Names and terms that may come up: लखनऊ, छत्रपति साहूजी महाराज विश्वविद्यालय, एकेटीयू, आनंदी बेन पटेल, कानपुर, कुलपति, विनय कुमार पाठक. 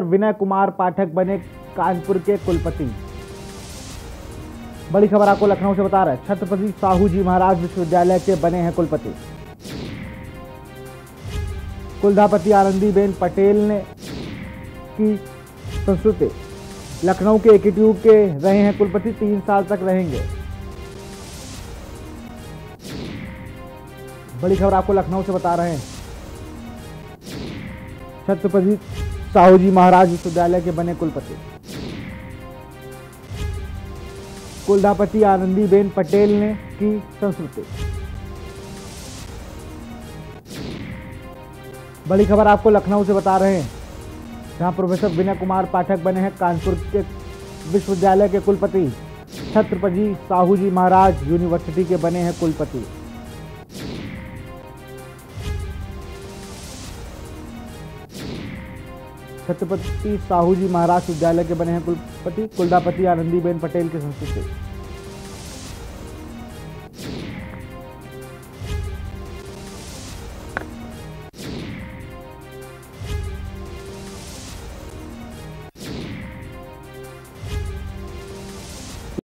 Doctor विनय कुमार पाठक बने कानपुर के कुलपति। बड़ी खबर आपको लखनऊ से बता रहे हैं, छत्रपति साहूजी महाराज विश्वविद्यालय के बने हैं कुलपति। कुलधापति आनंदी बेन पटेल ने की संस्तुति, लखनऊ के एकेटीयू के रहे हैं कुलपति, 3 साल तक रहेंगे। बड़ी खबर आपको लखनऊ से बता रहे हैं, छत्रपति साहूजी महाराज विश्वविद्यालय के बने कुलपति। कुलधापति आनंदी बेन पटेल ने की संस्तुति। बड़ी खबर आपको लखनऊ से बता रहे हैं, जहां प्रोफेसर विनय कुमार पाठक बने हैं कानपुर के विश्वविद्यालय के कुलपति। छत्रपति साहूजी महाराज यूनिवर्सिटी के बने हैं कुलपति। छत्रपति साहूजी महाराज विश्वविद्यालय के बने हैं कुलपति, कुलधापति आनंदी बेन पटेल के संस्तुति।